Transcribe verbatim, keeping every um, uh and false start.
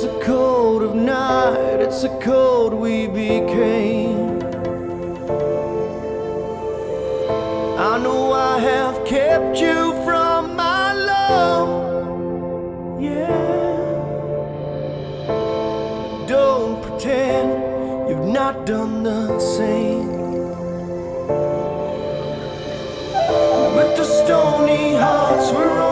It's a cold of night, it's a cold we became. I know I have kept you from my love, yeah. Don't pretend you've not done the same. With the stony hearts we're on.